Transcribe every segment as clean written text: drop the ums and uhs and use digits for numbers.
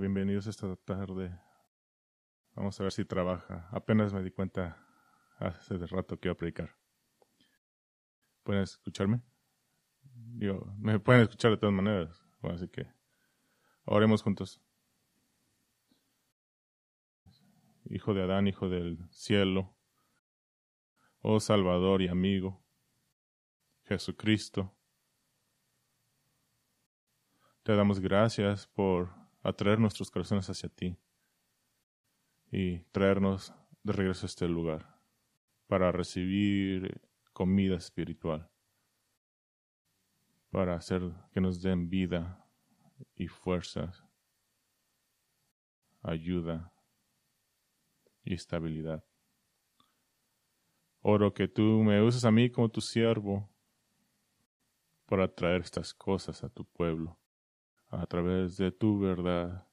Bienvenidos esta tarde. Vamos a ver si trabaja. Apenas me di cuenta hace rato que iba a predicar. ¿Pueden escucharme? Digo, me pueden escuchar de todas maneras. Bueno, así que oremos juntos. Hijo de Adán, hijo del cielo, oh Salvador y amigo, Jesucristo, te damos gracias por atraer nuestros corazones hacia ti y traernos de regreso a este lugar para recibir comida espiritual, para hacer que nos den vida y fuerzas, ayuda y estabilidad. Oro que tú me uses a mí como tu siervo para traer estas cosas a tu pueblo a través de tu verdad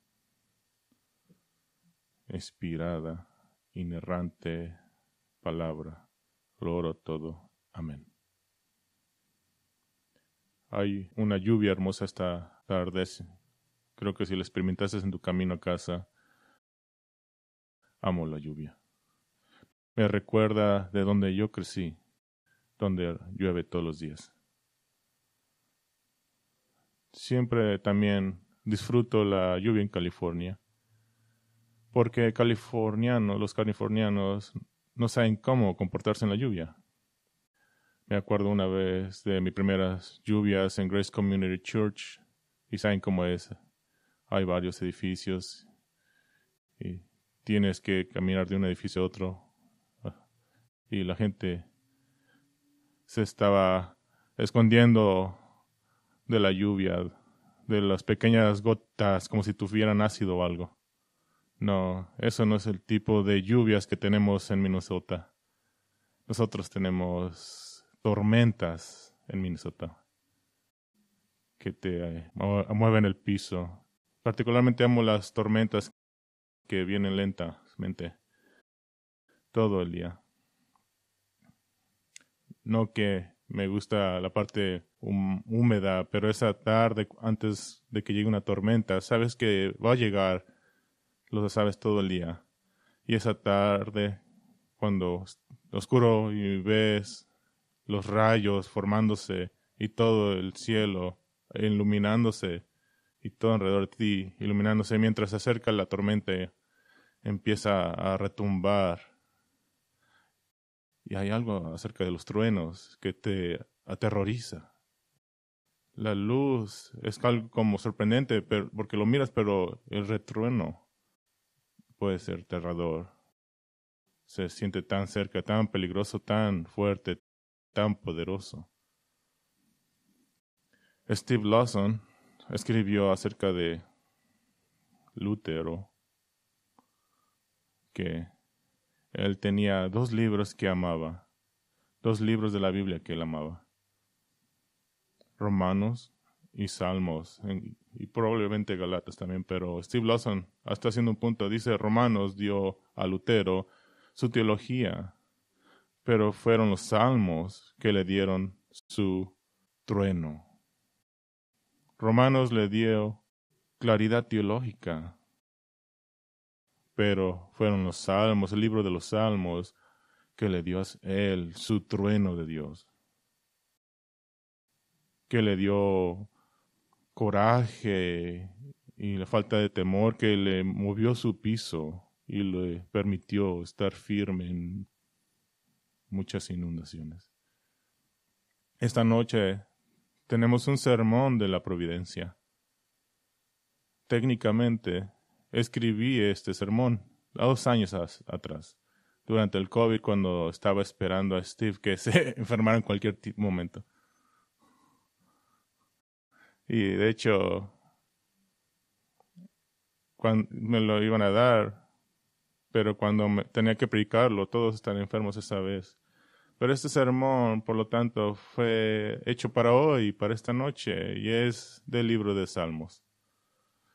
inspirada, inerrante palabra. Lo oro todo. Amén. Hay una lluvia hermosa esta tarde. Creo que si la experimentaste en tu camino a casa, amo la lluvia. Me recuerda de donde yo crecí, donde llueve todos los días. Siempre también disfruto la lluvia en California, porque los californianos no saben cómo comportarse en la lluvia. Me acuerdo una vez de mis primeras lluvias en Grace Community Church, y saben cómo es. Hay varios edificios, y tienes que caminar de un edificio a otro, y la gente se estaba escondiendo de la lluvia, de las pequeñas gotas, como si tuvieran ácido o algo. No, eso no es el tipo de lluvias que tenemos en Minnesota. Nosotros tenemos tormentas en Minnesota que te mueven el piso. Particularmente amo las tormentas que vienen lentamente todo el día. No que me gusta la parte húmeda, pero esa tarde antes de que llegue una tormenta, sabes que va a llegar, lo sabes todo el día. Y esa tarde, cuando oscuro y ves los rayos formándose y todo el cielo iluminándose y todo alrededor de ti iluminándose, mientras se acerca la tormenta empieza a retumbar. Y hay algo acerca de los truenos que te aterroriza. La luz es algo como sorprendente porque lo miras, pero el retrueno puede ser aterrador. Se siente tan cerca, tan peligroso, tan fuerte, tan poderoso. Steve Lawson escribió acerca de Lutero que él tenía dos libros que amaba, dos libros de la Biblia que él amaba, Romanos y Salmos, y probablemente Galatas también, pero Steve Lawson está haciendo un punto, dice Romanos dio a Lutero su teología, pero fueron los Salmos que le dieron su trueno. Romanos le dio claridad teológica, pero fueron los Salmos, el libro de los Salmos, que le dio a él su trueno de Dios, que le dio coraje y la falta de temor, que le movió su piso y le permitió estar firme en muchas inundaciones. Esta noche tenemos un sermón de la providencia. Técnicamente, escribí este sermón 2 años atrás, durante el COVID, cuando estaba esperando a Steve que se enfermara en cualquier momento. Y de hecho, cuando me lo iban a dar, pero cuando tenía que predicarlo, todos están enfermos esa vez. Pero este sermón, por lo tanto, fue hecho para hoy, para esta noche, y es del libro de Salmos.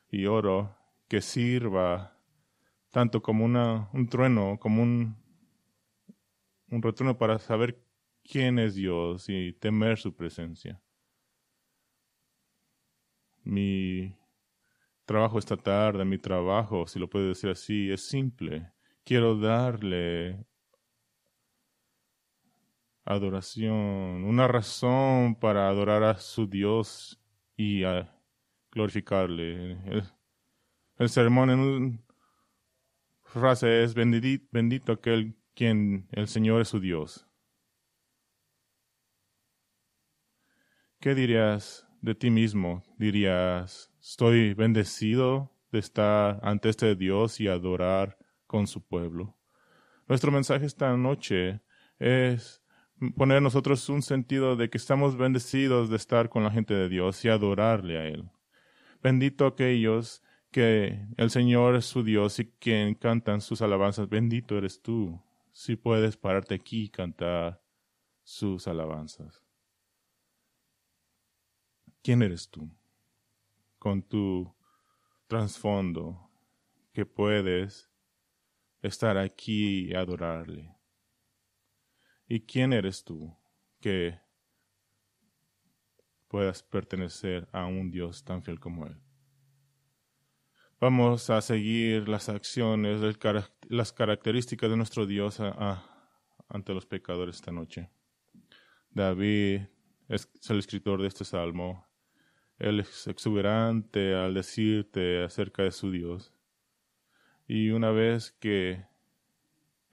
Y oro que sirva tanto como un trueno, como un retrueno para saber quién es Dios y temer su presencia. Mi trabajo esta tarde, mi trabajo, si lo puedo decir así, es simple. Quiero darle adoración, una razón para adorar a su Dios y a glorificarle. El sermón en una frase es: bendito aquel quien el Señor es su Dios. ¿Qué dirías de ti mismo? Dirías: estoy bendecido de estar ante este Dios y adorar con su pueblo. Nuestro mensaje esta noche es poner nosotros un sentido de que estamos bendecidos de estar con la gente de Dios y adorarle a Él. Bendito aquellos que el Señor es su Dios y que cantan sus alabanzas. Bendito eres tú si puedes pararte aquí y cantar sus alabanzas. ¿Quién eres tú? Con tu trasfondo, que puedes estar aquí y adorarle. ¿Y quién eres tú que puedas pertenecer a un Dios tan fiel como Él? Vamos a seguir las acciones, las características de nuestro Dios ante los pecadores esta noche. David es el escritor de este salmo. Él es exuberante al decirte acerca de su Dios. Y una vez que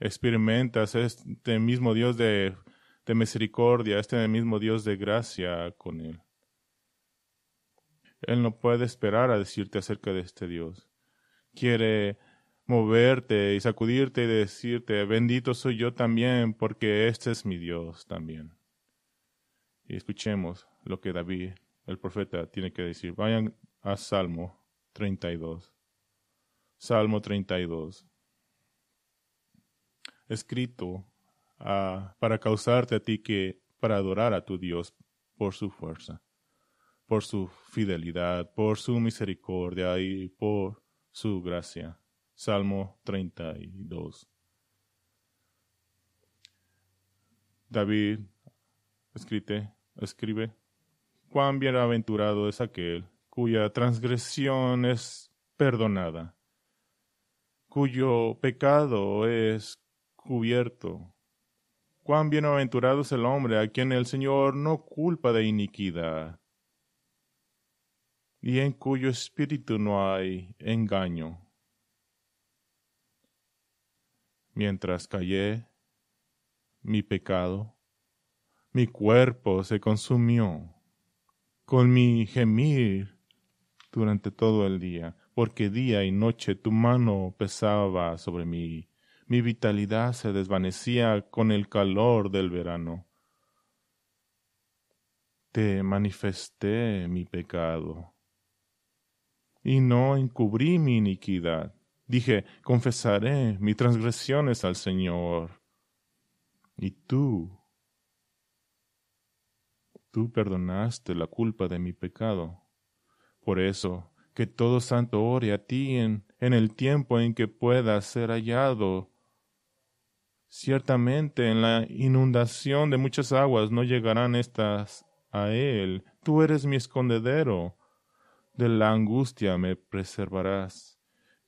experimentas este mismo Dios de misericordia, este mismo Dios de gracia con Él, Él no puede esperar a decirte acerca de este Dios. Quiere moverte y sacudirte y decirte: bendito soy yo también, porque este es mi Dios también. Y escuchemos lo que David, el profeta, tiene que decir. Vayan a Salmo 32. Salmo 32. Escrito para causarte a ti que, para adorar a tu Dios por su fuerza, por su fidelidad, por su misericordia y por su gracia. Salmo 32. David escribe: cuán bienaventurado es aquel cuya transgresión es perdonada, cuyo pecado es cubierto. Cuán bienaventurado es el hombre a quien el Señor no culpa de iniquidad, y en cuyo espíritu no hay engaño. Mientras callé, mi pecado, mi cuerpo se consumió con mi gemir durante todo el día, porque día y noche tu mano pesaba sobre mí. Mi vitalidad se desvanecía con el calor del verano. Te manifesté mi pecado y no encubrí mi iniquidad. Dije: confesaré mis transgresiones al Señor, y Tú perdonaste la culpa de mi pecado. Por eso, que todo santo ore a ti en el tiempo en que pueda ser hallado. Ciertamente en la inundación de muchas aguas no llegarán estas a él. Tú eres mi escondedero. De la angustia me preservarás.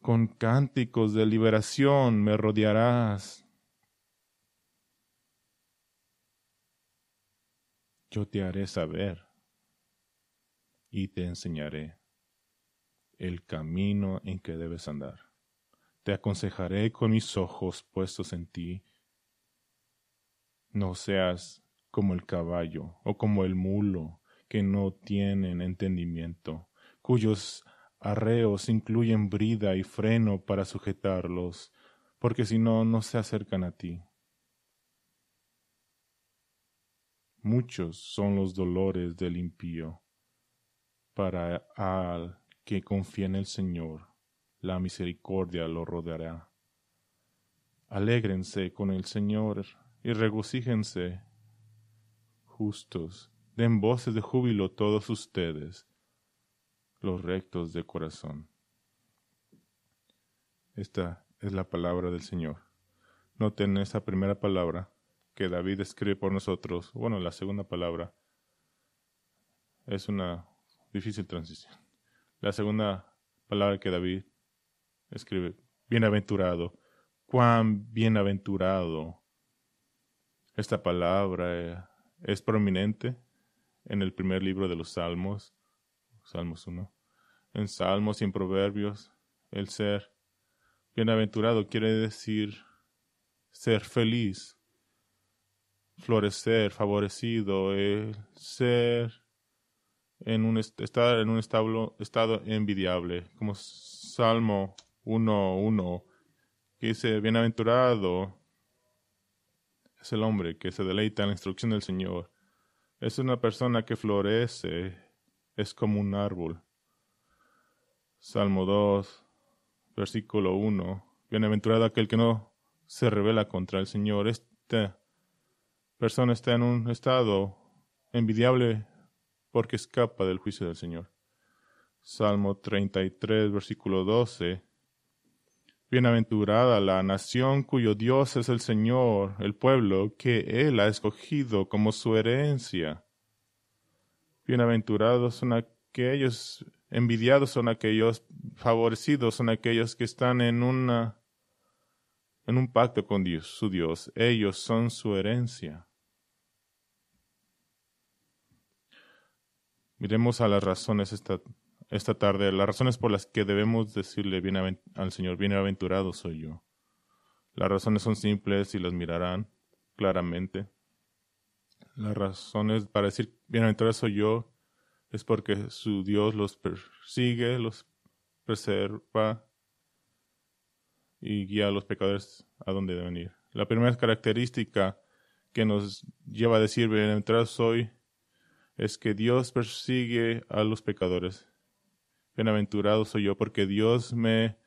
Con cánticos de liberación me rodearás. Yo te haré saber y te enseñaré el camino en que debes andar. Te aconsejaré con mis ojos puestos en ti. No seas como el caballo o como el mulo, que no tienen entendimiento, cuyos arreos incluyen brida y freno para sujetarlos, porque si no, no se acercan a ti. Muchos son los dolores del impío. Para al que confía en el Señor, la misericordia lo rodeará. Alégrense con el Señor y regocíjense, justos. Den voces de júbilo todos ustedes, los rectos de corazón. Esta es la palabra del Señor. Noten esa primera palabra que David escribe por nosotros. Bueno, la segunda palabra es una difícil transición. La segunda palabra que David escribe. Bienaventurado. Cuán bienaventurado. Esta palabra es prominente en el primer libro de los Salmos. Salmos 1. En Salmos y en Proverbios, el ser bienaventurado quiere decir ser feliz, florecer, favorecido, el ser estar en un estado envidiable. Como Salmo 1:1, que dice, bienaventurado es el hombre que se deleita en la instrucción del Señor. Es una persona que florece, es como un árbol. Salmo 2, versículo 1. Bienaventurado aquel que no se rebela contra el Señor. Esta persona está en un estado envidiable porque escapa del juicio del Señor. Salmo 33, versículo 12. Bienaventurada la nación cuyo Dios es el Señor, el pueblo que Él ha escogido como su herencia. Bienaventurados son aquellos, envidiados son aquellos, favorecidos son aquellos que están en un pacto con Dios, su Dios. Ellos son su herencia. Miremos a las razones esta tarde, las razones por las que debemos decirle al Señor, bienaventurado soy yo. Las razones son simples y las mirarán claramente. Las razones para decir bienaventurado soy yo es porque su Dios los persigue, los preserva y guía a los pecadores a donde deben ir. La primera característica que nos lleva a decir bienaventurado soy es que Dios persigue a los pecadores. Bienaventurado soy yo porque Dios me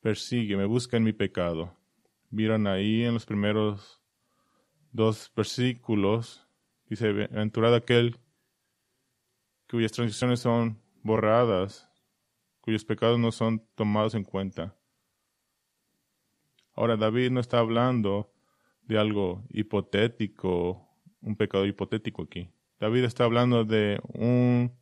persigue, me busca en mi pecado. Vieron ahí en los primeros 2 versículos, dice, bienaventurado aquel cuyas transgresiones son borradas, cuyos pecados no son tomados en cuenta. Ahora, David no está hablando de algo hipotético, un pecado hipotético aquí. David está hablando de un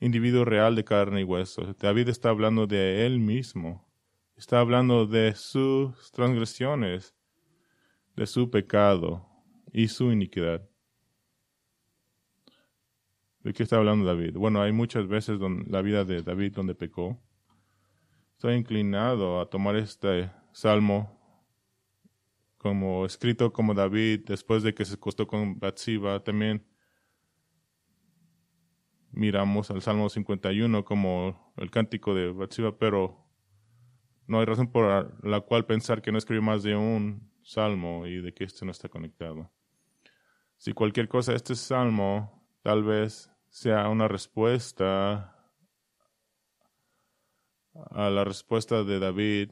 individuo real de carne y hueso. David está hablando de él mismo. Está hablando de sus transgresiones, de su pecado y su iniquidad. ¿De qué está hablando David? Bueno, hay muchas veces en la vida de David donde pecó. Estoy inclinado a tomar este salmo como escrito como David después de que se acostó con Bathsheba. También miramos al Salmo 51 como el cántico de Bathsheba, pero no hay razón por la cual pensar que no escribió más de un salmo y de que este no está conectado. Si cualquier cosa, este salmo tal vez sea una respuesta a la respuesta de David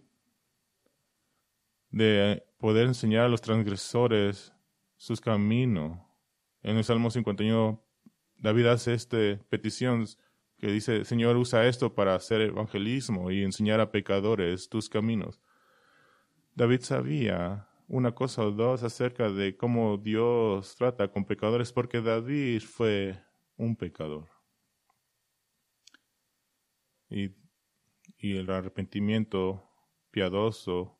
de poder enseñar a los transgresores sus caminos. En el Salmo 51 David hace esta petición que dice, Señor, usa esto para hacer evangelismo y enseñar a pecadores tus caminos. David sabía una cosa o dos acerca de cómo Dios trata con pecadores, porque David fue un pecador. Y el arrepentimiento piadoso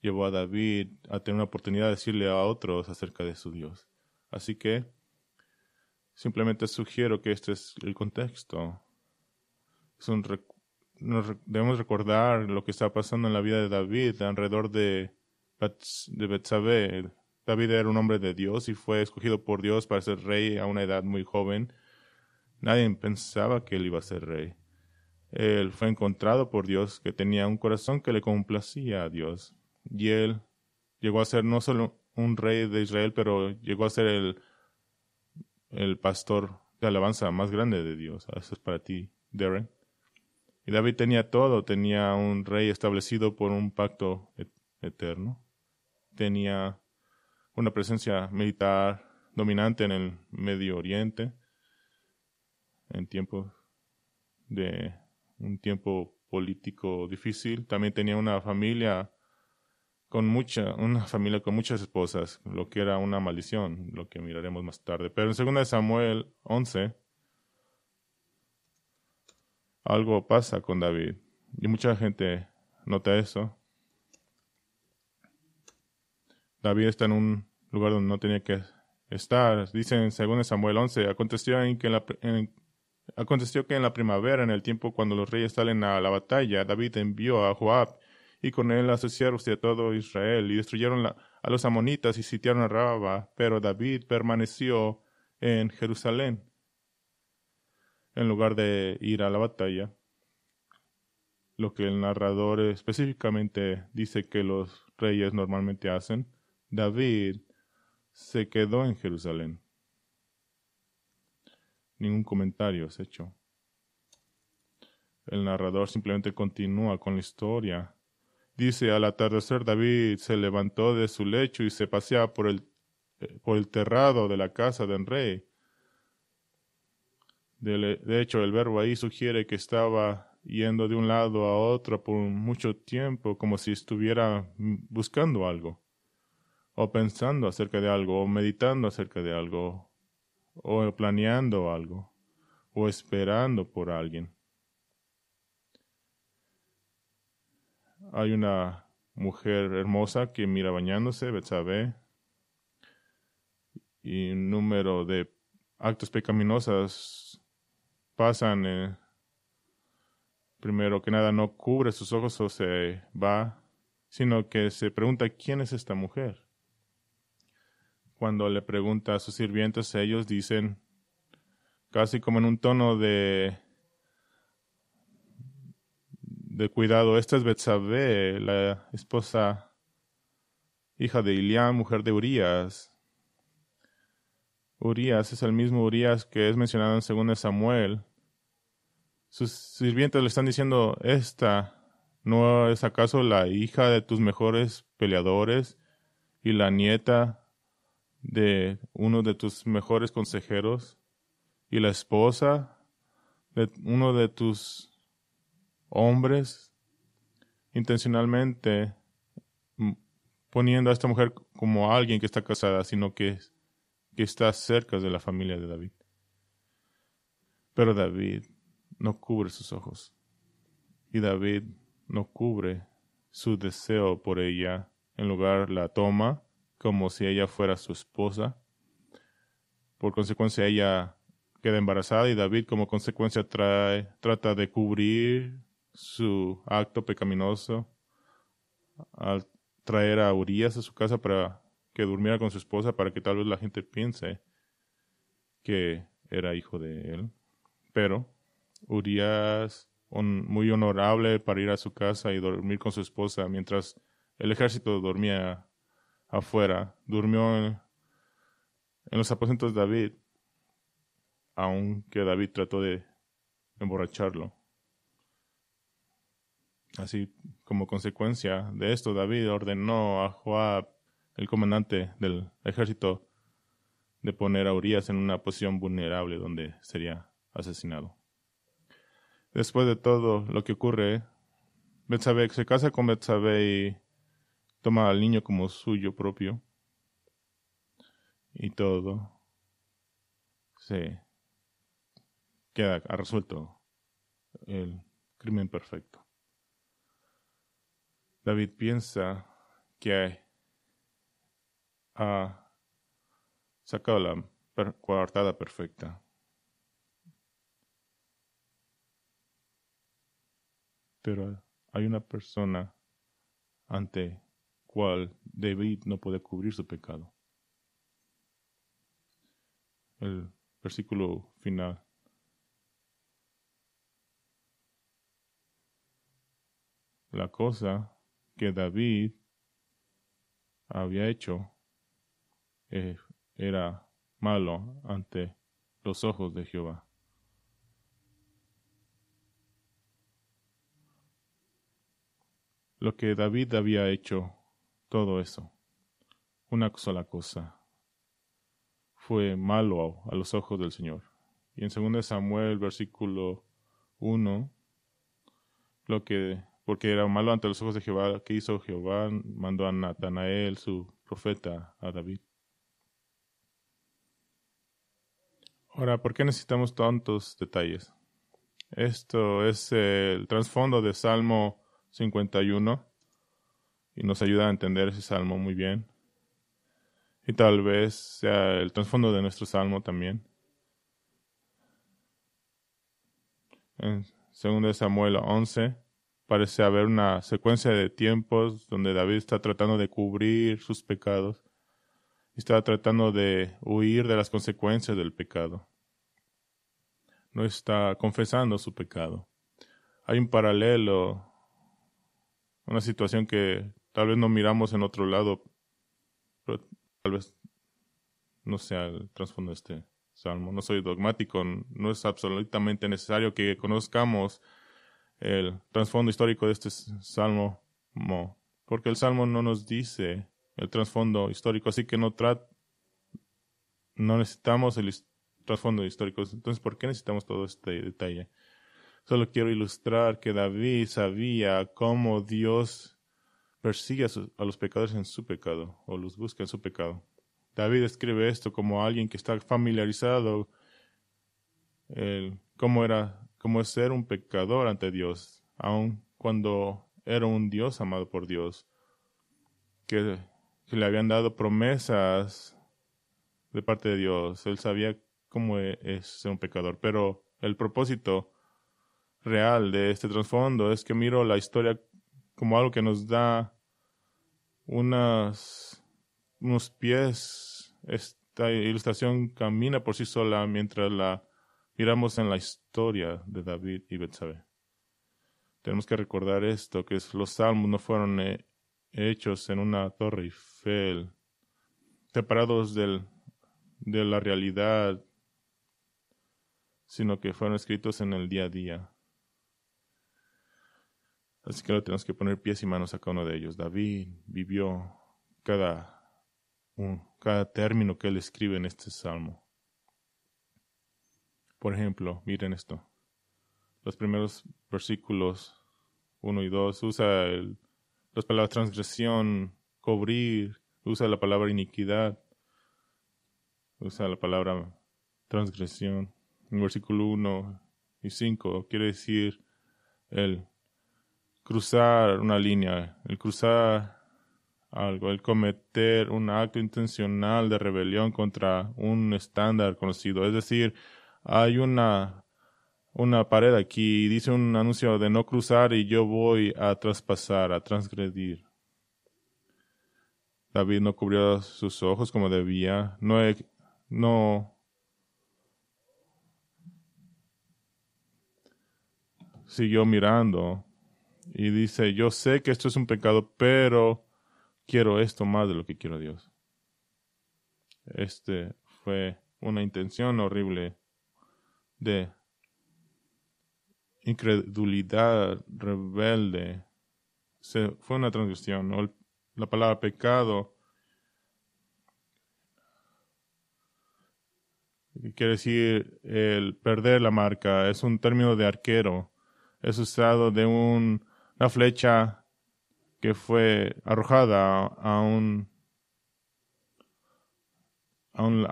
llevó a David a tener una oportunidad de decirle a otros acerca de su Dios. Así que simplemente sugiero que este es el contexto. Debemos recordar lo que está pasando en la vida de David alrededor de Betsabé. David era un hombre de Dios y fue escogido por Dios para ser rey a una edad muy joven. Nadie pensaba que él iba a ser rey. Él fue encontrado por Dios, que tenía un corazón que le complacía a Dios. Y él llegó a ser no solo un rey de Israel, pero llegó a ser el pastor de alabanza más grande de Dios. Eso es para ti, Darren. Y David tenía todo. Tenía un rey establecido por un pacto eterno. Tenía una presencia militar dominante en el Medio Oriente en tiempos de un tiempo político difícil. También tenía una familia con muchas esposas, lo que era una maldición, lo que miraremos más tarde. Pero en 2 Samuel 11, algo pasa con David. Y mucha gente nota eso. David está en un lugar donde no tenía que estar. Dice en 2 Samuel 11, aconteció que en la primavera, en el tiempo cuando los reyes salen a la batalla, David envió a Joab y con él a sus siervos y a todo Israel, y destruyeron a los amonitas y sitiaron a Rabba, pero David permaneció en Jerusalén, en lugar de ir a la batalla. Lo que el narrador específicamente dice que los reyes normalmente hacen, David se quedó en Jerusalén. Ningún comentario es hecho. El narrador simplemente continúa con la historia. Dice, al atardecer David se levantó de su lecho y se paseaba por el terrado de la casa del rey. De hecho, el verbo ahí sugiere que estaba yendo de un lado a otro por mucho tiempo, como si estuviera buscando algo, o pensando acerca de algo, o meditando acerca de algo, o planeando algo, o esperando por alguien. Hay una mujer hermosa que mira bañándose, Betsabé, y un número de actos pecaminosos pasan. Primero que nada, no cubre sus ojos o se va, sino que se pregunta, ¿quién es esta mujer? Cuando le pregunta a sus sirvientes, ellos dicen, casi como en un tono de cuidado, esta es Betsabé, la esposa, hija de Eliam, mujer de Urías. Urías es el mismo Urías que es mencionado en 2 Samuel. Sus sirvientes le están diciendo, ¿esta no es acaso la hija de tus mejores peleadores y la nieta de uno de tus mejores consejeros y la esposa de uno de tus hombres? Intencionalmente poniendo a esta mujer como alguien que está casada, sino que está cerca de la familia de David. Pero David no cubre sus ojos. Y David no cubre su deseo por ella. En lugar, la toma como si ella fuera su esposa. Por consecuencia, ella queda embarazada y David, como consecuencia, trata de cubrir su acto pecaminoso al traer a Urías a su casa para que durmiera con su esposa, para que tal vez la gente piense que era hijo de él. Pero Urías, muy honorable para ir a su casa y dormir con su esposa mientras el ejército dormía afuera, durmió en los aposentos de David, aunque David trató de emborracharlo. Así como consecuencia de esto, David ordenó a Joab, el comandante del ejército, de poner a Urías en una posición vulnerable donde sería asesinado. Después de todo lo que ocurre, Betsabé se casa con Betsabé y toma al niño como suyo propio. Y todo se queda resuelto, el crimen perfecto. David piensa que ha sacado la coartada perfecta. Pero hay una persona ante cual David no puede cubrir su pecado. El versículo final. La cosa que David había hecho era malo ante los ojos de Jehová. Lo que David había hecho, todo eso, una sola cosa, fue malo a los ojos del Señor. Y en 2 Samuel, versículo 1, porque era malo ante los ojos de Jehová, que hizo Jehová, mandó a Natanael, su profeta, a David. Ahora, ¿por qué necesitamos tantos detalles? Esto es el trasfondo de Salmo 51 y nos ayuda a entender ese salmo muy bien. Y tal vez sea el trasfondo de nuestro salmo también. En 2 Samuel 11 parece haber una secuencia de tiempos donde David está tratando de cubrir sus pecados y está tratando de huir de las consecuencias del pecado. No está confesando su pecado. Hay un paralelo, una situación que tal vez no miramos en otro lado, pero tal vez no sea el trasfondo de este salmo. No soy dogmático, no es absolutamente necesario que conozcamos el trasfondo histórico de este salmo, porque el salmo no nos dice el trasfondo histórico, así que no necesitamos el trasfondo histórico. Entonces, ¿por qué necesitamos todo este detalle? Solo quiero ilustrar que David sabía cómo Dios persigue a los pecadores en su pecado, o los busca en su pecado. David escribe esto como alguien que está familiarizado cómo es ser un pecador ante Dios, aun cuando era un Dios amado por Dios, que le habían dado promesas de parte de Dios. Él sabía cómo es ser un pecador. Pero el propósito real de este trasfondo es que miro la historia como algo que nos da unos pies. Esta ilustración camina por sí sola mientras la miramos en la historia de David y Betsabé. Tenemos que recordar esto, que los salmos no fueron hechos en una torre Eiffel, separados de la realidad, sino que fueron escritos en el día a día. Así que lo tenemos que poner pies y manos a cada uno de ellos. David vivió cada término que él escribe en este salmo. Por ejemplo, miren esto. Los primeros versículos 1 y 2 usa las palabras transgresión, cubrir, usa la palabra iniquidad, usa la palabra transgresión. En versículo 1 y 5 quiere decir el cruzar una línea, el cruzar algo, el cometer un acto intencional de rebelión contra un estándar conocido. Es decir, hay una pared aquí y dice un anuncio de no cruzar y yo voy a traspasar, a transgredir. David no cubrió sus ojos como debía, siguió mirando y dice, yo sé que esto es un pecado, pero quiero esto más de lo que quiero a Dios. Este fue una intención horrible de incredulidad rebelde. Fue una transgresión, ¿no? La palabra pecado quiere decir el perder la marca. Es un término de arquero. Es usado de una flecha que fue arrojada a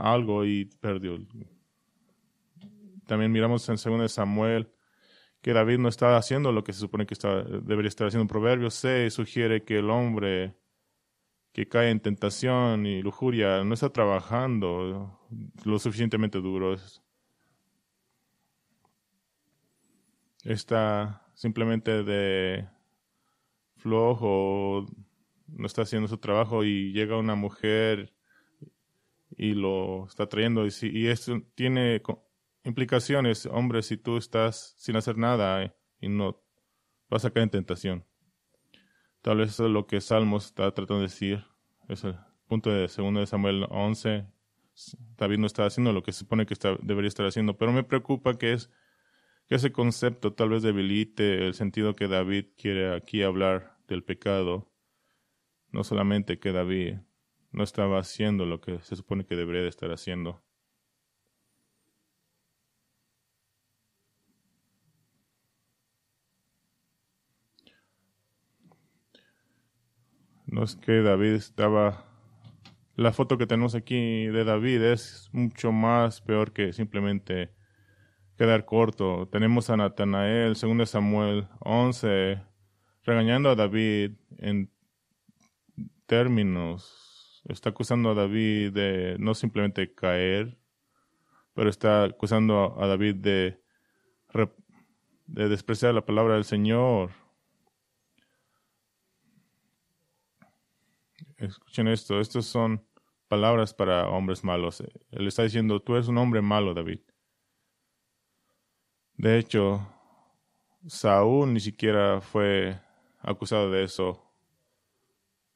algo y perdió. También miramos en 2 Samuel que David no está haciendo lo que se supone que debería estar haciendo. Proverbios 6 sugiere que el hombre que cae en tentación y lujuria no está trabajando lo suficientemente duro. Está simplemente de flojo, no está haciendo su trabajo y llega una mujer y lo está trayendo. Y esto tiene implicaciones. Hombre, si tú estás sin hacer nada y no vas a caer en tentación. Tal vez eso es lo que Salmos está tratando de decir. Es el punto de 2 Samuel 11. David no está haciendo lo que se supone que debería estar haciendo. Pero me preocupa que ese concepto tal vez debilite el sentido que David quiere aquí hablar del pecado. No solamente que David no estaba haciendo lo que se supone que debería de estar haciendo. No es que David estaba... La foto que tenemos aquí de David es mucho más peor que simplemente quedar corto. Tenemos a Natanael, 2 Samuel 11, regañando a David en términos. Está acusando a David de no simplemente caer, pero está acusando a David de despreciar la palabra del Señor. Escuchen esto. Estas son palabras para hombres malos. Él está diciendo, tú eres un hombre malo, David. De hecho, Saúl ni siquiera fue acusado de eso.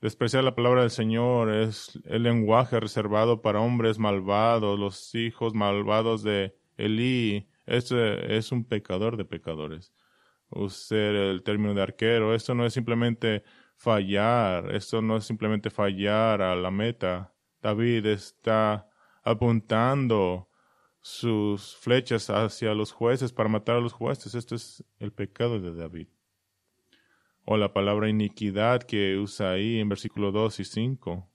Despreciar la palabra del Señor es el lenguaje reservado para hombres malvados, los hijos malvados de Elí. Este es un pecador de pecadores. Usar el término de arquero. Esto no es simplemente fallar. Esto no es simplemente fallar a la meta. David está apuntando sus flechas hacia los jueces para matar a los jueces. Esto es el pecado de David. O la palabra iniquidad que usa ahí en versículos 2 y 5.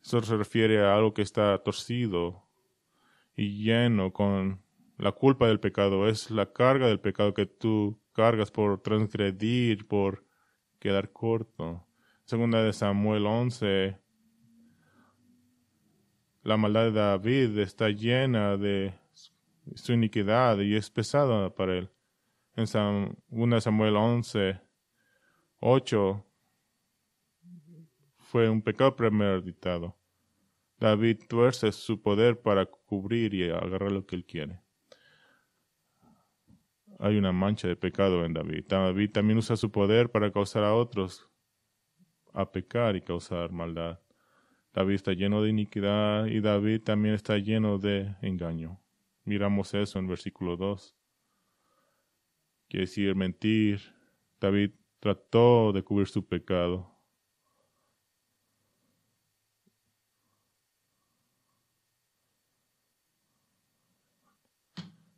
Eso se refiere a algo que está torcido y lleno con la culpa del pecado. Es la carga del pecado que tú cargas por transgredir, por quedar corto. Segunda de Samuel 11. La maldad de David está llena de su iniquidad y es pesada para él. En 2 Samuel 11. 8 fue un pecado premeditado. David tuerce su poder para cubrir y agarrar lo que él quiere. Hay una mancha de pecado en David. David también usa su poder para causar a otros a pecar y causar maldad. David está lleno de iniquidad y David también está lleno de engaño. Miramos eso en versículo 2. Quiere decir mentir. David trató de cubrir su pecado.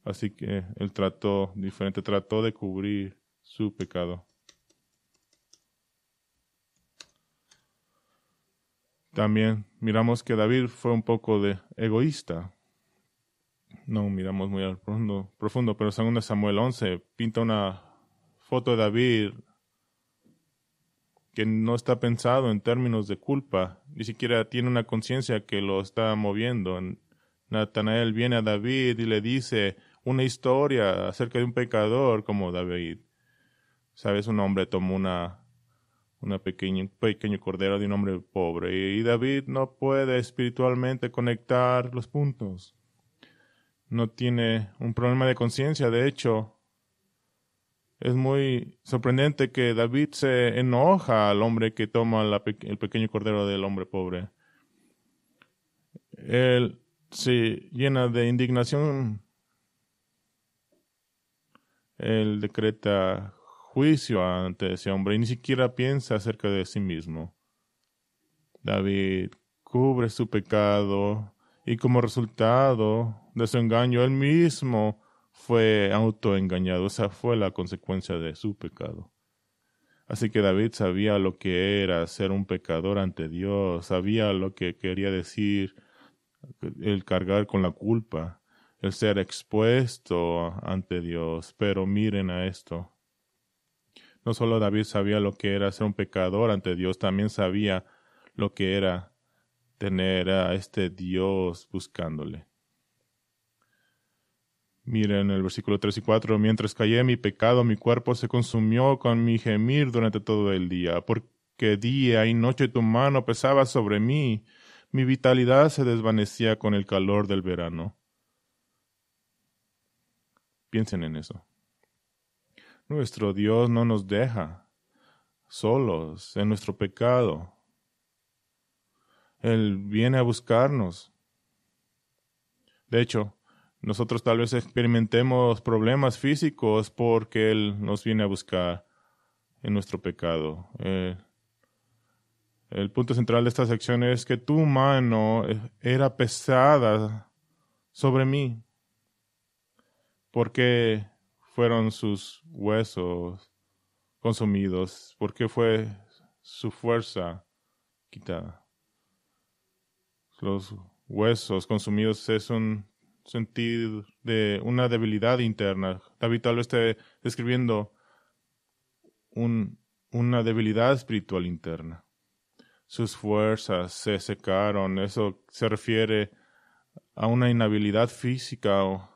Así que él trató de cubrir su pecado. También miramos que David fue un poco de egoísta. No miramos muy al profundo, pero 2 Samuel 11 pinta una foto de David que no está pensado en términos de culpa, ni siquiera tiene una conciencia que lo está moviendo. Natanael viene a David y le dice una historia acerca de un pecador como David. Sabes, un hombre tomó un pequeño cordero de un hombre pobre y David no puede espiritualmente conectar los puntos. No tiene un problema de conciencia, de hecho. Es muy sorprendente que David se enoja al hombre que toma el pequeño cordero del hombre pobre. Él se llena de indignación. Él decreta juicio ante ese hombre y ni siquiera piensa acerca de sí mismo. David cubre su pecado y como resultado de su engaño, él mismo fue autoengañado. Esa fue la consecuencia de su pecado. Así que David sabía lo que era ser un pecador ante Dios. Sabía lo que quería decir el cargar con la culpa, el ser expuesto ante Dios. Pero miren a esto. No solo David sabía lo que era ser un pecador ante Dios, también sabía lo que era tener a este Dios buscándole. Miren el versículo 3 y 4. Mientras callé mi pecado, mi cuerpo se consumió con mi gemir durante todo el día, porque día y noche tu mano pesaba sobre mí. Mi vitalidad se desvanecía con el calor del verano. Piensen en eso. Nuestro Dios no nos deja solos en nuestro pecado. Él viene a buscarnos. De hecho, nosotros tal vez experimentemos problemas físicos porque Él nos viene a buscar en nuestro pecado. El punto central de esta sección es que tu mano era pesada sobre mí. ¿Por qué fueron sus huesos consumidos? ¿Por qué fue su fuerza quitada? Los huesos consumidos es un sentir de una debilidad interna. David tal vez esté describiendo una debilidad espiritual interna. Sus fuerzas se secaron. Eso se refiere a una inhabilidad física, o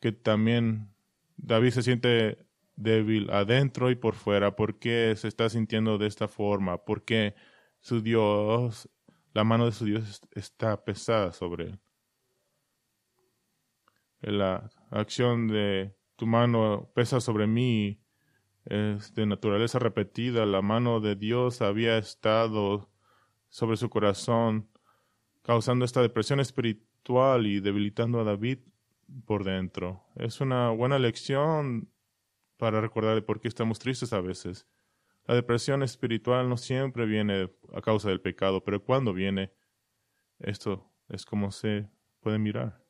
que también David se siente débil adentro y por fuera. ¿Por qué se está sintiendo de esta forma? ¿Por qué su Dios, la mano de su Dios está pesada sobre él? La acción de tu mano pesa sobre mí es de naturaleza repetida. La mano de Dios había estado sobre su corazón, causando esta depresión espiritual y debilitando a David por dentro. Es una buena lección para recordar de por qué estamos tristes a veces. La depresión espiritual no siempre viene a causa del pecado, pero cuando viene, esto es como se puede mirar.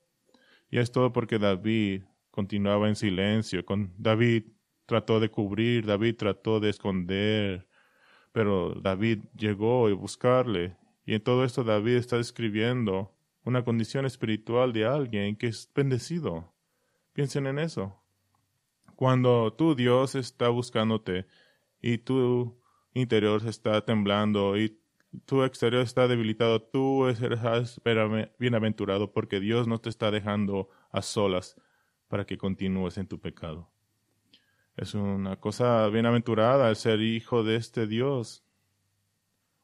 Y es todo porque David continuaba en silencio. David trató de cubrir, David trató de esconder, pero David llegó a buscarle. Y en todo esto David está describiendo una condición espiritual de alguien que es bendecido. Piensen en eso. Cuando tu Dios está buscándote y tu interior está temblando y tu exterior está debilitado, tú serás bienaventurado porque Dios no te está dejando a solas para que continúes en tu pecado. Es una cosa bienaventurada el ser hijo de este Dios,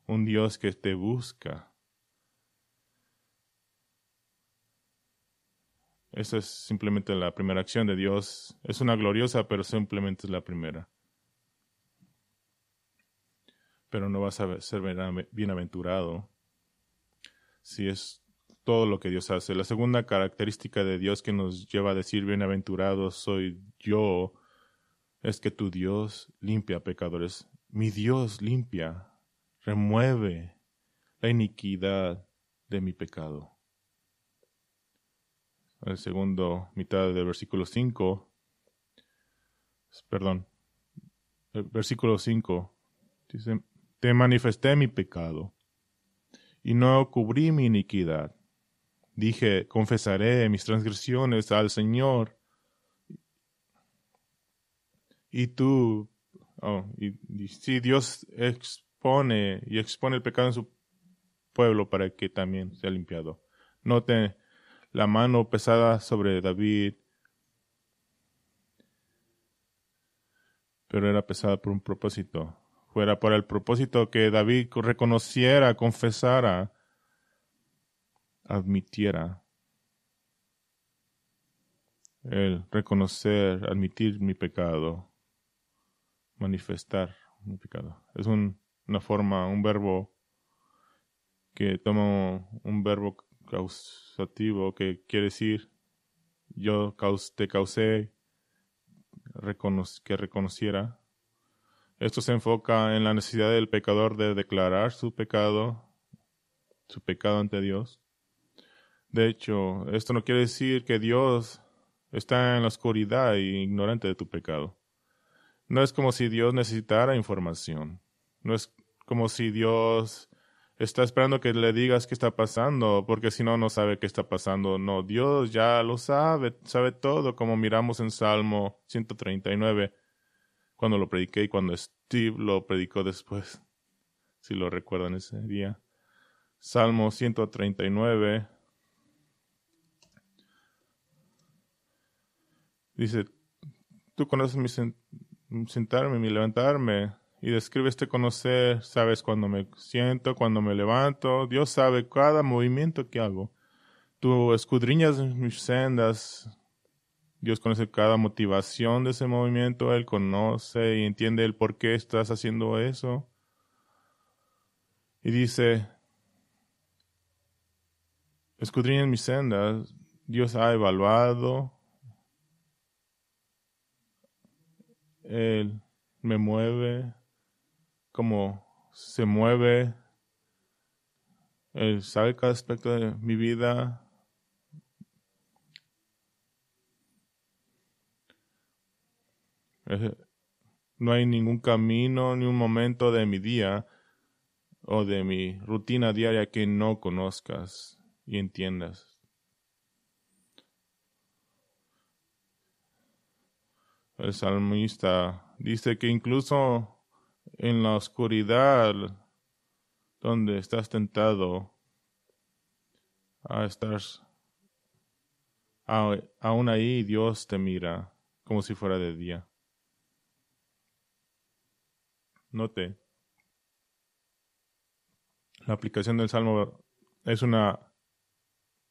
un Dios que te busca. Esa es simplemente la primera acción de Dios. Es una gloriosa, pero simplemente es la primera. Pero no vas a ser bienaventurado si es todo lo que Dios hace. La segunda característica de Dios que nos lleva a decir bienaventurado soy yo, es que tu Dios limpia pecadores. Mi Dios limpia, remueve la iniquidad de mi pecado. La segunda mitad del versículo 5, el versículo 5 dice: te manifesté mi pecado y no cubrí mi iniquidad. Dije, confesaré mis transgresiones al Señor. Y tú, si Dios expone el pecado en su pueblo para que también sea limpiado. Note la mano pesada sobre David, pero era pesada por un propósito. Fuera para el propósito que David reconociera, confesara, admitiera. El reconocer, admitir mi pecado, manifestar mi pecado. Es una forma, un verbo que toma un verbo causativo que quiere decir yo te causé, que reconociera. Esto se enfoca en la necesidad del pecador de declarar su pecado ante Dios. De hecho, esto no quiere decir que Dios está en la oscuridad e ignorante de tu pecado. No es como si Dios necesitara información. No es como si Dios está esperando que le digas qué está pasando, porque si no, no sabe qué está pasando. No, Dios ya lo sabe todo, como miramos en Salmo 139. Cuando lo prediqué y cuando Steve lo predicó después, si lo recuerdan ese día. Salmo 139 dice, tú conoces mi sentarme, mi levantarme, y describe este conocer, sabes cuando me siento, cuando me levanto, Dios sabe cada movimiento que hago. Tú escudriñas mis sendas. Dios conoce cada motivación de ese movimiento. Él conoce y entiende el por qué estás haciendo eso. Y dice, escudriñen mis sendas. Dios ha evaluado. Él me mueve, como se mueve. Él sabe cada aspecto de mi vida. No hay ningún camino ni un momento de mi día o de mi rutina diaria que no conozcas y entiendas. El salmista dice que incluso en la oscuridad donde estás tentado a estar, aún ahí Dios te mira como si fuera de día. Note, la aplicación del Salmo es una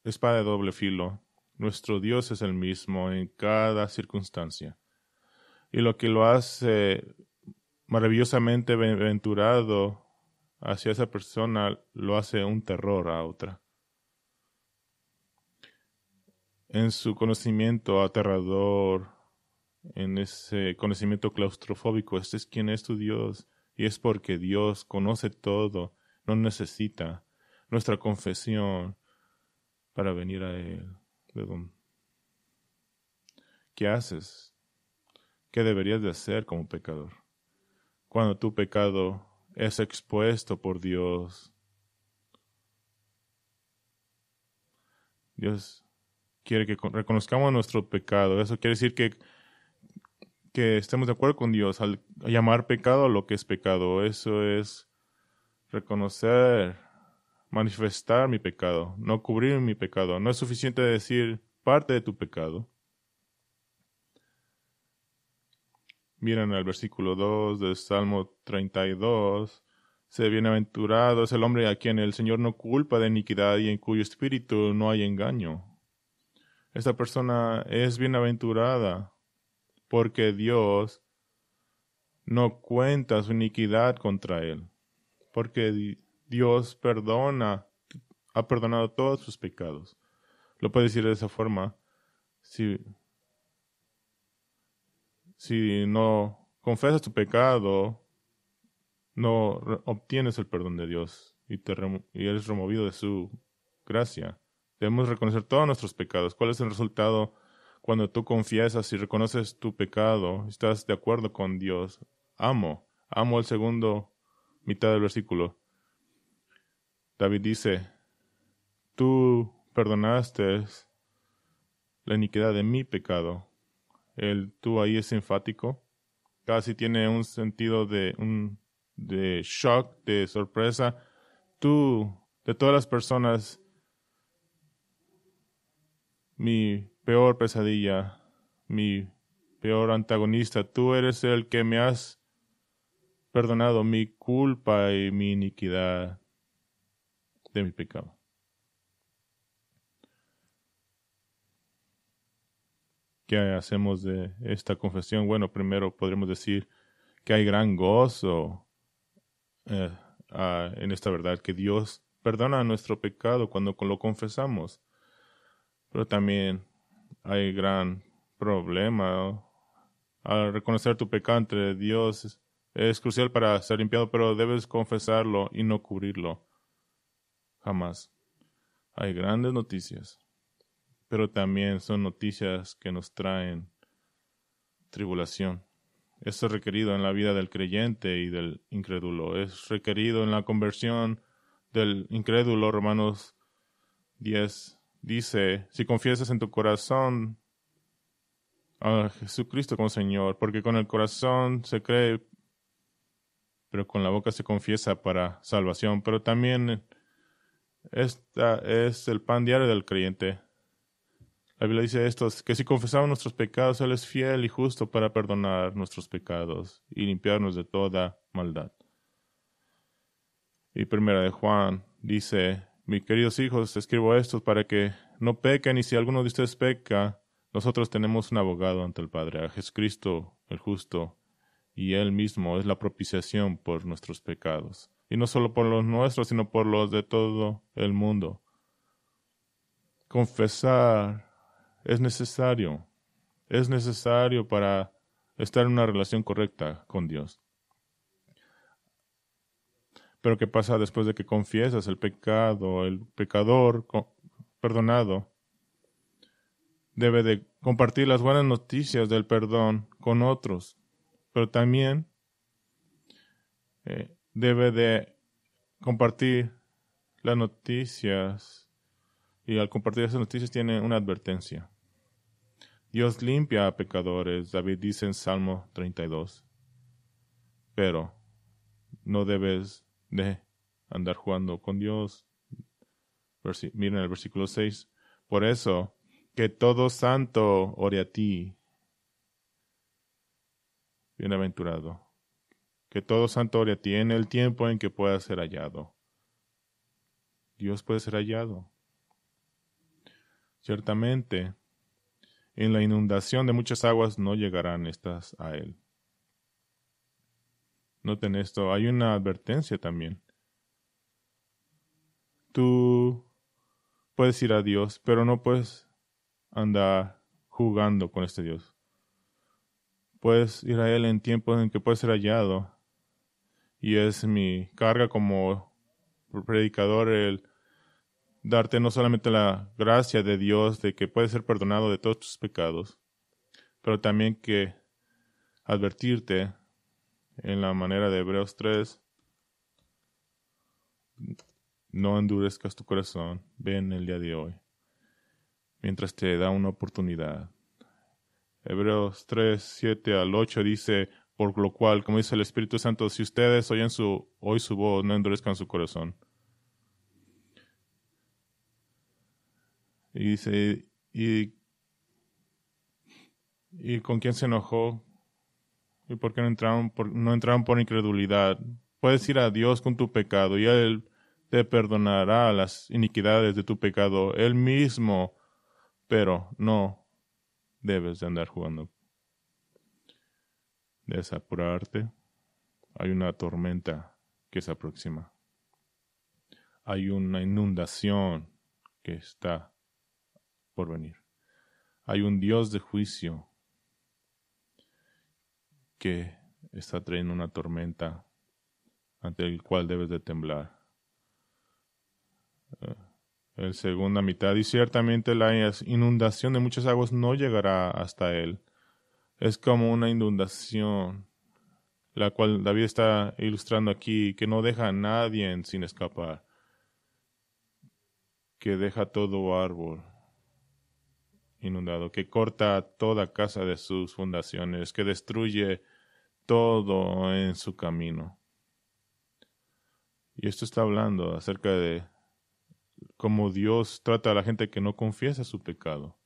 espada de doble filo. Nuestro Dios es el mismo en cada circunstancia. Y lo que lo hace maravillosamente aventurado hacia esa persona, lo hace un terror a otra. En su conocimiento aterrador, en ese conocimiento claustrofóbico, este es quien es tu Dios. Y es porque Dios conoce todo, no necesita nuestra confesión para venir a Él. ¿Qué haces? ¿Qué deberías de hacer como pecador? Cuando tu pecado es expuesto por Dios, Dios quiere que reconozcamos nuestro pecado. Eso quiere decir que estemos de acuerdo con Dios al llamar pecado a lo que es pecado. Eso es reconocer, manifestar mi pecado, no cubrir mi pecado. No es suficiente decir parte de tu pecado. Miren el versículo 2 del Salmo 32. Se bienaventurado es el hombre a quien el Señor no culpa de iniquidad y en cuyo espíritu no hay engaño. Esta persona es bienaventurada porque Dios no cuenta su iniquidad contra él. Porque Dios ha perdonado todos sus pecados. Lo puede decir de esa forma. Si no confesas tu pecado, no obtienes el perdón de Dios y eres removido de su gracia. Debemos reconocer todos nuestros pecados. ¿Cuál es el resultado cuando tú confiesas y reconoces tu pecado? Estás de acuerdo con Dios. Amo el segundo mitad del versículo. David dice, tú perdonaste la iniquidad de mi pecado. El tú ahí es enfático. Casi tiene un sentido de shock, de sorpresa. Tú, de todas las personas, mi peor pesadilla, mi peor antagonista, tú eres el que me has perdonado mi culpa y mi iniquidad de mi pecado. ¿Qué hacemos de esta confesión? Bueno, primero podremos decir que hay gran gozo en esta verdad, que Dios perdona nuestro pecado cuando lo confesamos. Pero también hay gran problema. Al reconocer tu pecado ante Dios es crucial para ser limpiado, pero debes confesarlo y no cubrirlo. Jamás. Hay grandes noticias, pero también son noticias que nos traen tribulación. Esto es requerido en la vida del creyente y del incrédulo. Es requerido en la conversión del incrédulo. Romanos 10 dice, si confiesas en tu corazón a Jesucristo como Señor, porque con el corazón se cree, pero con la boca se confiesa para salvación. Pero también esta es el pan diario del creyente. La Biblia dice esto, que si confesamos nuestros pecados, Él es fiel y justo para perdonar nuestros pecados y limpiarnos de toda maldad. Y primera de Juan dice, mis queridos hijos, escribo esto para que no pequen, y si alguno de ustedes peca, nosotros tenemos un abogado ante el Padre, a Jesucristo el justo, y Él mismo es la propiciación por nuestros pecados. Y no solo por los nuestros, sino por los de todo el mundo. Confesar es necesario para estar en una relación correcta con Dios. Pero ¿qué pasa después de que confiesas el pecado? El pecador perdonado debe de compartir las buenas noticias del perdón con otros, pero también debe de compartir las noticias. Y al compartir esas noticias tiene una advertencia. Dios limpia a pecadores, David dice en Salmo 32. Pero no debes de andar jugando con Dios. Miren el versículo 6. Por eso, que todo santo ore a ti. Bienaventurado. Que todo santo ore a ti en el tiempo en que pueda ser hallado. Dios puede ser hallado. Ciertamente, en la inundación de muchas aguas no llegarán estas a él. Noten esto, hay una advertencia también. Tú puedes ir a Dios, pero no puedes andar jugando con este Dios. Puedes ir a Él en tiempos en que puedes ser hallado. Y es mi carga como predicador el darte no solamente la gracia de Dios de que puedes ser perdonado de todos tus pecados, pero también que advertirte en la manera de Hebreos 3, no endurezcas tu corazón, ven el día de hoy, mientras te da una oportunidad. Hebreos 3, 7 al 8 dice, por lo cual, como dice el Espíritu Santo, si ustedes oyen hoy su voz, no endurezcan su corazón. Y dice, ¿y con quién se enojó? ¿Y por qué no entraron por incredulidad? Puedes ir a Dios con tu pecado y Él te perdonará las iniquidades de tu pecado, Él mismo, pero no debes de andar jugando. Debes apurarte. Hay una tormenta que se aproxima. Hay una inundación que está por venir. Hay un Dios de juicio que está trayendo una tormenta ante el cual debes de temblar. La segunda mitad, y ciertamente la inundación de muchas aguas no llegará hasta él. Es como una inundación, la cual David está ilustrando aquí, que no deja a nadie sin escapar, que deja todo árbol inundado, que corta toda casa de sus fundaciones, que destruye todo en su camino. Y esto está hablando acerca de cómo Dios trata a la gente que no confiesa su pecado.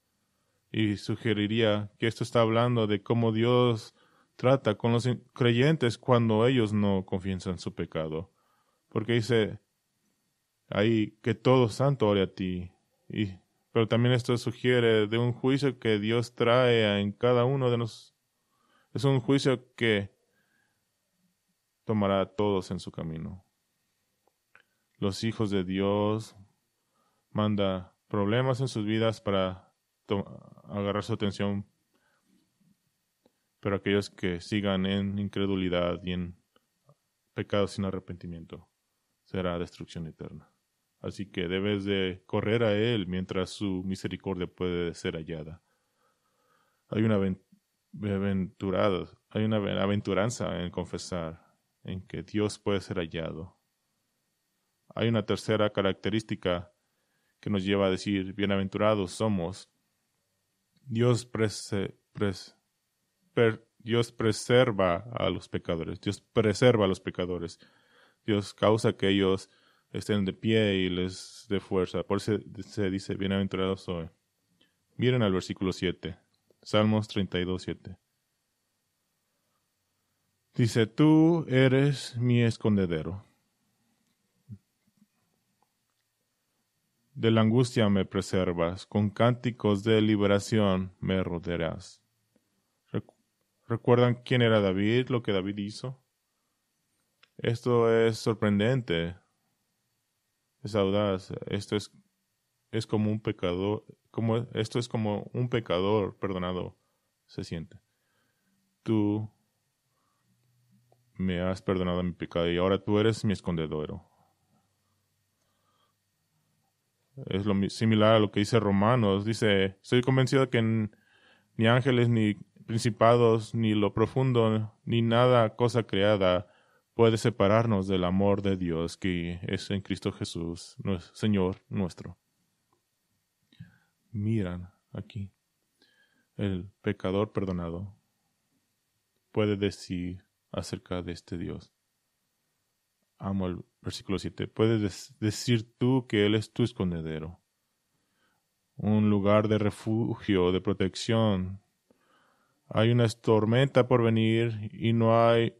Y sugeriría que esto está hablando de cómo Dios trata con los creyentes cuando ellos no confiesan su pecado. Porque dice ahí que todo santo ore a ti. Pero también esto sugiere de un juicio que Dios trae en cada uno de nosotros. Es un juicio que tomará a todos en su camino. Los hijos de Dios manda problemas en sus vidas para agarrar su atención. Pero aquellos que sigan en incredulidad y en pecado sin arrepentimiento, será destrucción eterna. Así que debes de correr a Él mientras su misericordia puede ser hallada. Hay una aventuranza en confesar, en que Dios puede ser hallado. Hay una tercera característica que nos lleva a decir, bienaventurados somos. Dios preserva a los pecadores. Dios preserva a los pecadores. Dios causa que ellos estén de pie y les dé fuerza. Por eso se dice, bienaventurados soy. Miren al versículo 7, Salmos 32, 7. Dice, tú eres mi escondedero. De la angustia me preservas, con cánticos de liberación me rodearás. ¿Recuerdan quién era David, lo que David hizo? Esto es sorprendente. Es audaz. Esto es como un pecador perdonado se siente. Tú me has perdonado mi pecado y ahora tú eres mi escondedero. Es similar a lo que dice Romanos. Dice, estoy convencido que ni ángeles, ni principados, ni lo profundo, ni nada cosa creada puede separarnos del amor de Dios que es en Cristo Jesús, Señor nuestro. Miran aquí. El pecador perdonado puede decir acerca de este Dios. Amo el versículo 7. Puedes decir tú que Él es tu escondedero, un lugar de refugio, de protección. Hay una tormenta por venir y no hay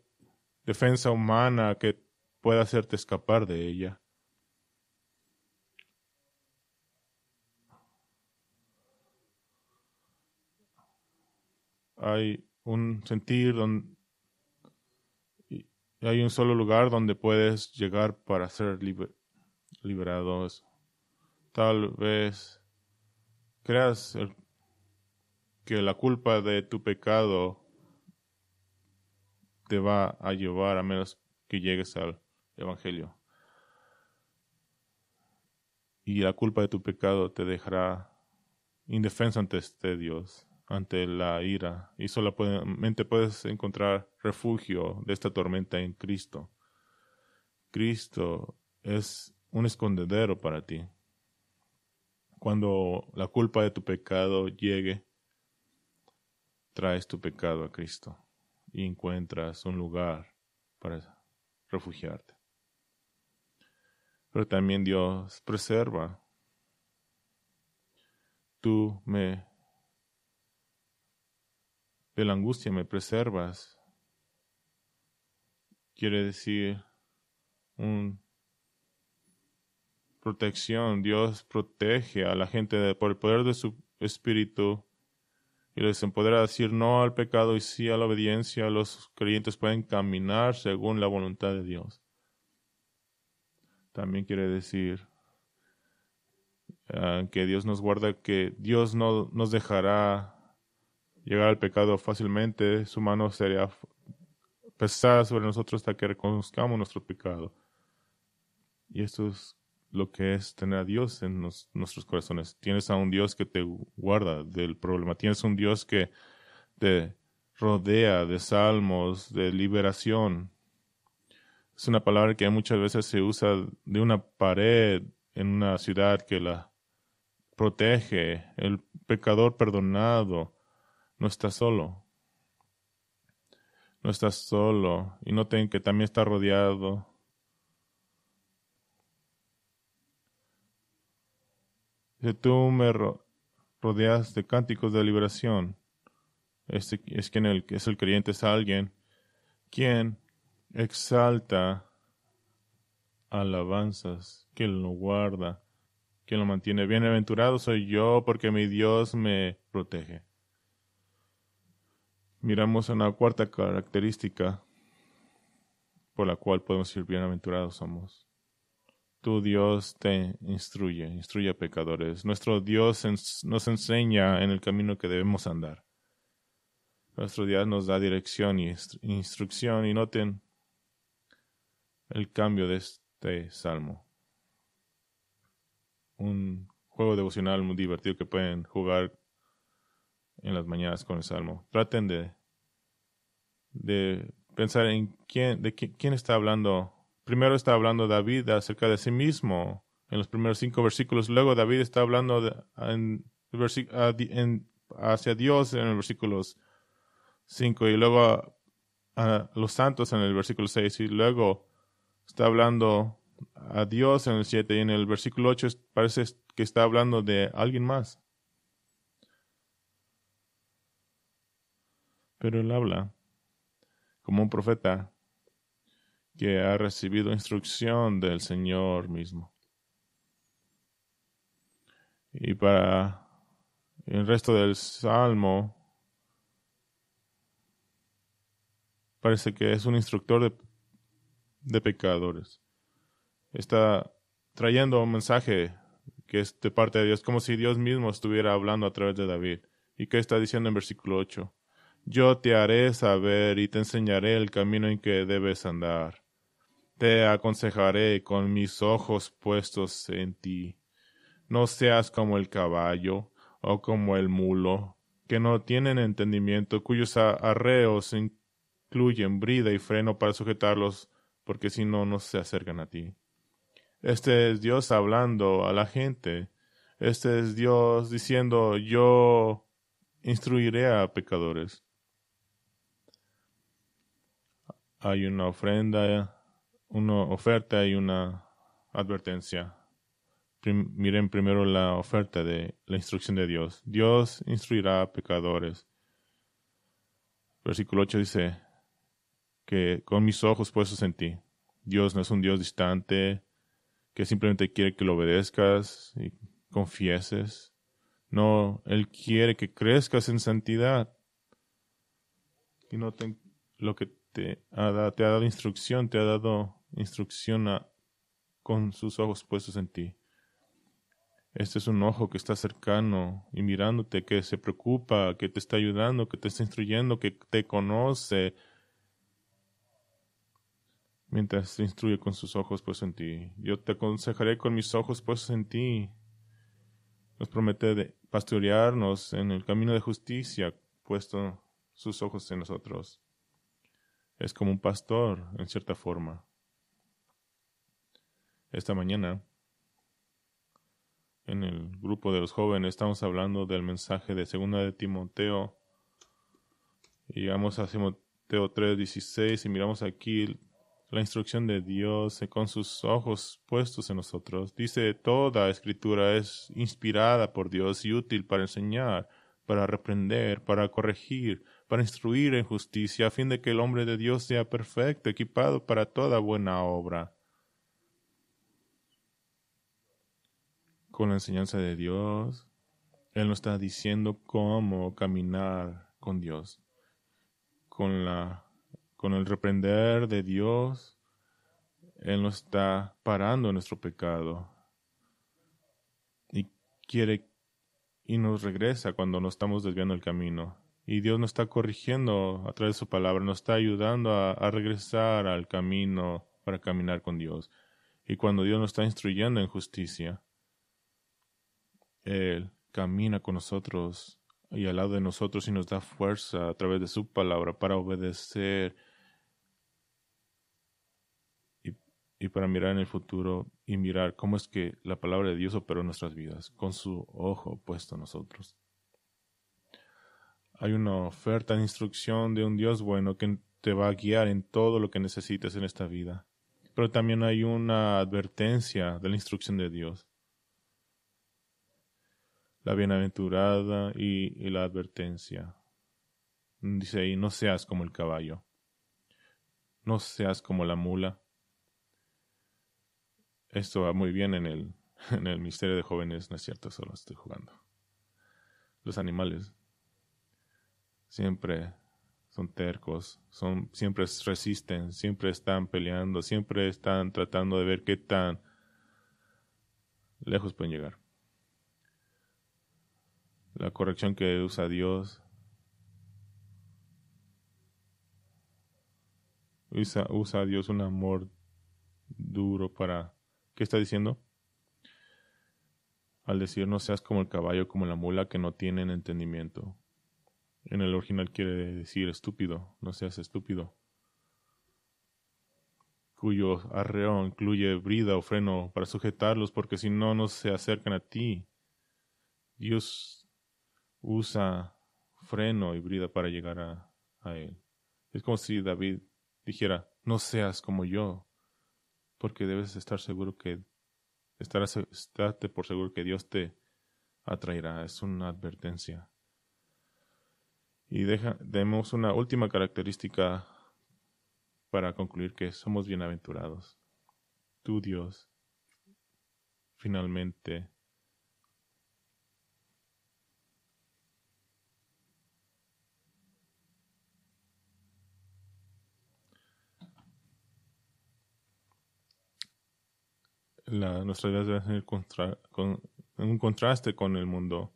defensa humana que pueda hacerte escapar de ella. Hay un sentir donde hay un solo lugar donde puedes llegar para ser liberados. Tal vez creas que la culpa de tu pecado te va a llevar a menos que llegues al Evangelio. Y la culpa de tu pecado te dejará indefenso ante este Dios, ante la ira, y solamente puedes encontrar refugio de esta tormenta en Cristo. Cristo es un escondedero para ti. Cuando la culpa de tu pecado llegue, traes tu pecado a Cristo y encuentras un lugar para refugiarte. Pero también Dios preserva. De la angustia me preservas. Quiere decir protección. Dios protege a la gente por el poder de su espíritu y les empodera a decir no al pecado y sí a la obediencia. Los creyentes pueden caminar según la voluntad de Dios. También quiere decir que Dios nos guarda, que Dios no nos dejará llegar al pecado fácilmente. Su mano será pesada sobre nosotros hasta que reconozcamos nuestro pecado. Y esto es lo que es tener a Dios en nuestros corazones. Tienes a un Dios que te guarda del problema. Tienes un Dios que te rodea de salmos, de liberación. Es una palabra que muchas veces se usa de una pared en una ciudad que la protege. El pecador perdonado no estás solo. No estás solo. Y noten que también está rodeado. Dice, tú me rodeas de cánticos de liberación. Este es quien es el creyente, es alguien quien exalta alabanzas, quien lo guarda, quien lo mantiene. Bienaventurado soy yo porque mi Dios me protege. Miramos una cuarta característica por la cual podemos decir bienaventurados somos. Tu Dios te instruye a pecadores. Nuestro Dios nos enseña en el camino que debemos andar. Nuestro Dios nos da dirección y instrucción. Y noten el cambio de este salmo. Un juego devocional muy divertido que pueden jugar en las mañanas con el salmo. Traten de pensar en quién está hablando. Primero está hablando David acerca de sí mismo en los primeros 5 versículos. Luego David está hablando hacia Dios en el versículo 5. Y luego a los santos en el versículo 6. Y luego está hablando a Dios en el 7. Y en el versículo 8 parece que está hablando de alguien más. Pero él habla como un profeta que ha recibido instrucción del Señor mismo. Y para el resto del salmo, parece que es un instructor de pecadores. Está trayendo un mensaje que es de parte de Dios, como si Dios mismo estuviera hablando a través de David. ¿Y qué está diciendo en versículo 8? Yo te haré saber y te enseñaré el camino en que debes andar. Te aconsejaré con mis ojos puestos en ti. No seas como el caballo o como el mulo, que no tienen entendimiento, cuyos arreos incluyen brida y freno para sujetarlos, porque si no, no se acercan a ti. Este es Dios hablando a la gente. Este es Dios diciendo, yo instruiré a pecadores. Hay una ofrenda, una oferta y una advertencia. Miren primero la oferta de la instrucción de Dios. Dios instruirá a pecadores. Versículo 8 dice que con mis ojos puestos en ti. Dios no es un Dios distante que simplemente quiere que lo obedezcas y confieses. No, Él quiere que crezcas en santidad. Y no te, lo que te ha dado instrucción con sus ojos puestos en ti. Este es un ojo que está cercano y mirándote, que se preocupa, que te está ayudando, que te está instruyendo, que te conoce. Mientras te instruye con sus ojos puestos en ti. Yo te aconsejaré con mis ojos puestos en ti. Nos promete de pastorearnos en el camino de justicia, puesto sus ojos en nosotros. Es como un pastor, en cierta forma. Esta mañana, en el grupo de los jóvenes, estamos hablando del mensaje de Segunda de Timoteo. Llegamos a Timoteo 3:16 y miramos aquí la instrucción de Dios con sus ojos puestos en nosotros. Dice, toda escritura es inspirada por Dios y útil para enseñar, para reprender, para corregir, para instruir en justicia, a fin de que el hombre de Dios sea perfecto, equipado para toda buena obra. Con la enseñanza de Dios, Él nos está diciendo cómo caminar con Dios. Con el reprender de Dios, Él nos está parando nuestro pecado y quiere y nos regresa cuando nos estamos desviando del camino. Y Dios nos está corrigiendo a través de su palabra, nos está ayudando a regresar al camino para caminar con Dios. Y cuando Dios nos está instruyendo en justicia, Él camina con nosotros y al lado de nosotros y nos da fuerza a través de su palabra para obedecer y para mirar en el futuro y mirar cómo es que la palabra de Dios operó en nuestras vidas, con su ojo puesto en nosotros. Hay una oferta de instrucción de un Dios bueno que te va a guiar en todo lo que necesites en esta vida. Pero también hay una advertencia de la instrucción de Dios. La bienaventurada y la advertencia. Dice ahí, no seas como el caballo. No seas como la mula. Esto va muy bien en el Ministerio de Jóvenes, ¿no es cierto? Solo estoy jugando. Los animales siempre son tercos, siempre resisten, siempre están peleando, siempre están tratando de ver qué tan lejos pueden llegar. La corrección que usa Dios. Usa a Dios un amor duro para... ¿Qué está diciendo? Al decir, no seas como el caballo, como la mula, que no tienen entendimiento. En el original quiere decir estúpido. No seas estúpido. Cuyo arreo incluye brida o freno para sujetarlos, porque si no, no se acercan a ti. Dios... usa freno y brida para llegar a Él. Es como si David dijera, no seas como yo, porque debes estar seguro que, estate por seguro que Dios te atraerá. Es una advertencia. Y demos una última característica para concluir que somos bienaventurados. Tú, Dios, finalmente... nuestras vidas deben tener un contraste con el mundo,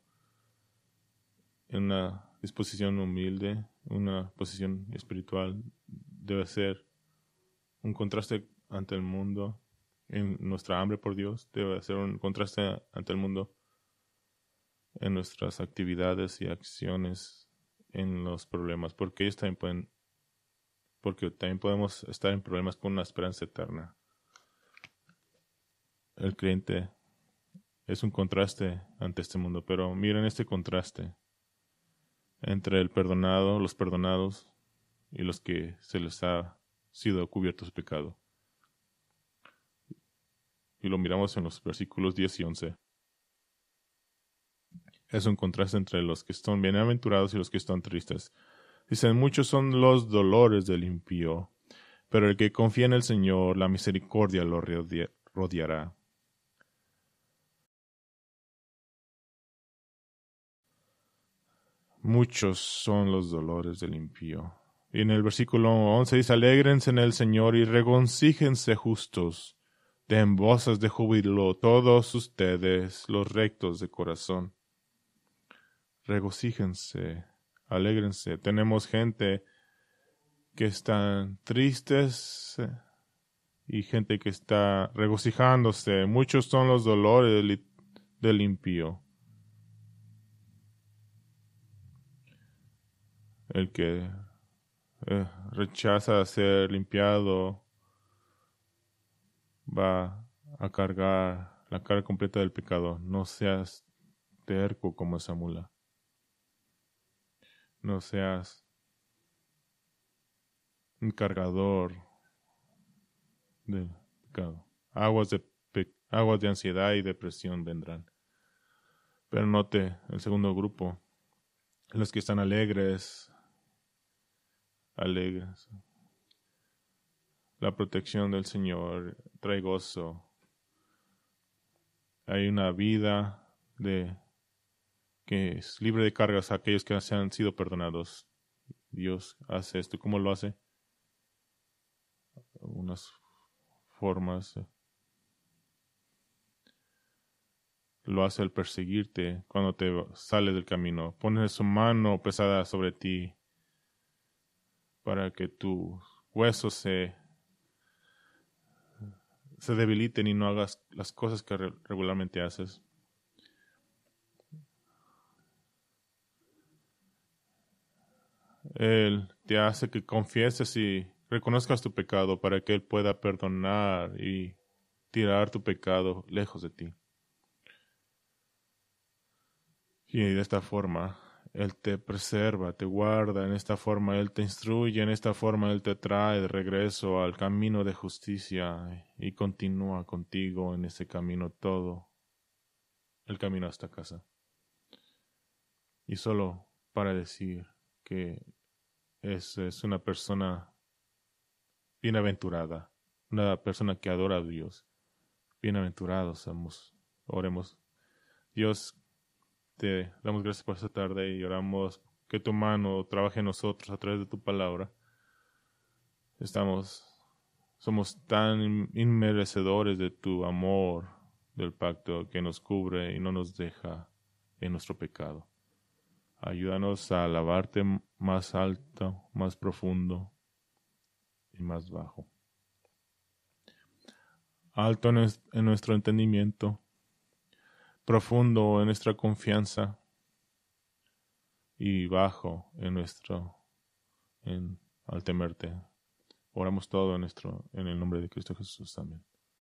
en una disposición humilde, una posición espiritual. Debe ser un contraste ante el mundo. En nuestra hambre por Dios debe ser un contraste ante el mundo, en nuestras actividades y acciones, en los problemas, porque también podemos estar en problemas con una esperanza eterna. El creyente es un contraste ante este mundo, pero miren este contraste. entre el perdonado, los perdonados y los que se les ha sido cubierto su pecado. Y lo miramos en los versículos 10 y 11. Es un contraste entre los que están bienaventurados y los que están tristes. Dicen, muchos son los dolores del impío, pero el que confía en el Señor, la misericordia lo rodeará. Muchos son los dolores del impío. Y en el versículo 11 dice, alégrense en el Señor y regocíjense justos, den voces de júbilo todos ustedes, los rectos de corazón. Regocíjense, alégrense. Tenemos gente que están tristes y gente que está regocijándose. Muchos son los dolores del impío. El que rechaza ser limpiado va a cargar la carga completa del pecado. No seas terco como esa mula. No seas un cargador del pecado. Aguas de ansiedad y depresión vendrán. Pero note el segundo grupo. Los que están alegres. La protección del Señor trae gozo. Hay una vida que es libre de cargas a aquellos que se han sido perdonados. Dios hace esto. ¿Cómo lo hace? Algunas formas. Lo hace al perseguirte cuando te sales del camino. Pone su mano pesada sobre ti para que tus huesos se debiliten y no hagas las cosas que regularmente haces. Él te hace que confieses y reconozcas tu pecado para que Él pueda perdonar y tirar tu pecado lejos de ti. Y de esta forma, Él te preserva, te guarda. En esta forma, Él te instruye. En esta forma, Él te trae de regreso al camino de justicia y continúa contigo en ese camino todo. El camino hasta casa. Y solo para decir que es una persona bienaventurada, una persona que adora a Dios. Bienaventurados somos. Oremos. Dios, te damos gracias por esta tarde y oramos que tu mano trabaje en nosotros a través de tu palabra. Somos tan inmerecedores de tu amor, del pacto que nos cubre y no nos deja en nuestro pecado. Ayúdanos a alabarte más alto, más profundo y más bajo. Alto en nuestro entendimiento, profundo en nuestra confianza y bajo al temerte. Oramos todo en el nombre de Cristo Jesús. Amén.